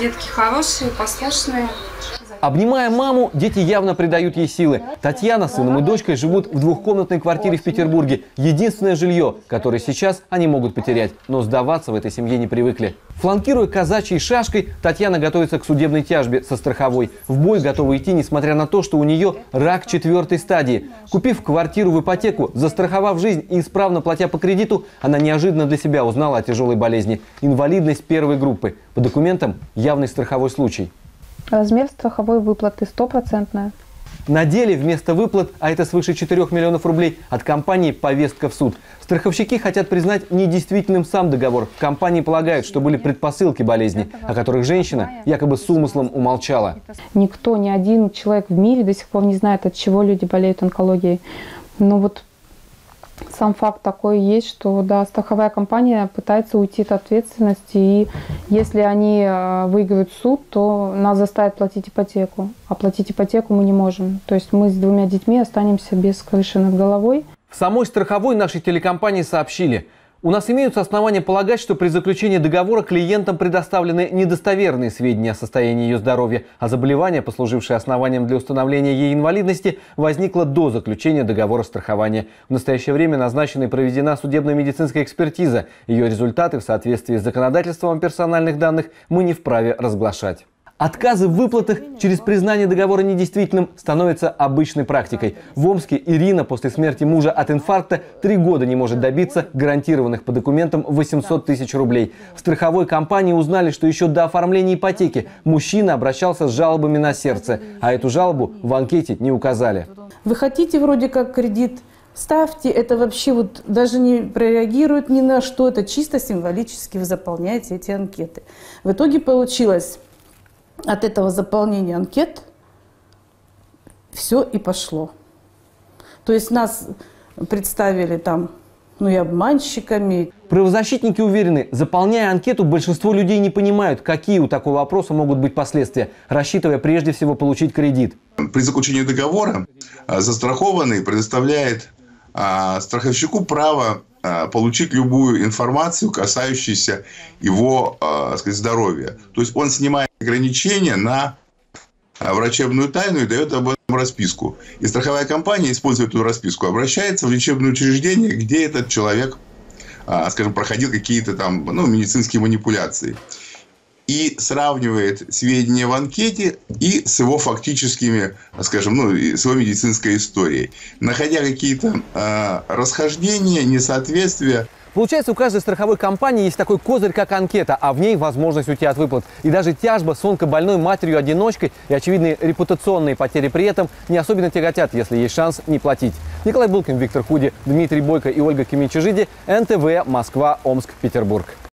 Детки хорошие, послушные. Обнимая маму, дети явно придают ей силы. Татьяна с сыном и дочкой живут в двухкомнатной квартире в Петербурге. Единственное жилье, которое сейчас они могут потерять. Но сдаваться в этой семье не привыкли. Фланкируя казачьей шашкой, Татьяна готовится к судебной тяжбе со страховой. В бой готова идти, несмотря на то, что у нее рак 4-й стадии. Купив квартиру в ипотеку, застраховав жизнь и исправно платя по кредиту, она неожиданно для себя узнала о тяжелой болезни. Инвалидность 1-й группы. По документам явный страховой случай. Размер страховой выплаты 100%. На деле вместо выплат, а это свыше 4 миллионов рублей, от компании повестка в суд. Страховщики хотят признать недействительным сам договор. Компании полагают, что были предпосылки болезни, о которых женщина якобы с умыслом умолчала. Никто, ни один человек в мире до сих пор не знает, от чего люди болеют онкологией. Но вот сам факт такой есть, что да, страховая компания пытается уйти от ответственности, и если они выиграют суд, то нас заставят платить ипотеку. А платить ипотеку мы не можем. То есть мы с 2 детьми останемся без крыши над головой. В самой страховой нашей телекомпании сообщили: у нас имеются основания полагать, что при заключении договора клиентам предоставлены недостоверные сведения о состоянии ее здоровья, а заболевание, послужившее основанием для установления ей инвалидности, возникло до заключения договора страхования. В настоящее время назначена и проведена судебно-медицинская экспертиза. Ее результаты в соответствии с законодательством о персональных данных мы не вправе разглашать. Отказы в выплатах через признание договора недействительным становятся обычной практикой. В Омске Ирина после смерти мужа от инфаркта 3 года не может добиться гарантированных по документам 800 тысяч рублей. В страховой компании узнали, что еще до оформления ипотеки мужчина обращался с жалобами на сердце, а эту жалобу в анкете не указали. Вы хотите вроде как кредит? Ставьте, это вообще вот даже не прореагирует ни на что, это чисто символически вы заполняете эти анкеты. В итоге получилось... От этого заполнения анкет все и пошло. То есть нас представили там, ну и обманщиками. Правозащитники уверены, заполняя анкету, большинство людей не понимают, какие у такого опроса могут быть последствия, рассчитывая прежде всего получить кредит. При заключении договора застрахованный предоставляет страховщику право получить любую информацию, касающуюся его, так сказать, здоровья. То есть он снимает ограничения на врачебную тайну и дает об этом расписку. И страховая компания, используя эту расписку, обращается в лечебное учреждение, где этот человек, скажем, проходил какие-то там, ну, медицинские манипуляции. И сравнивает сведения в анкете и с его фактическими, скажем, ну, с его медицинской историей, находя какие-то расхождения, несоответствия. Получается, у каждой страховой компании есть такой козырь, как анкета, а в ней возможность уйти от выплат. И даже тяжба с онкобольной матерью-одиночкой и очевидные репутационные потери при этом не особенно тяготят, если есть шанс не платить. Николай Булкин, Виктор Худи, Дмитрий Бойко и Ольга Кемичи, НТВ, Москва, Омск, Петербург.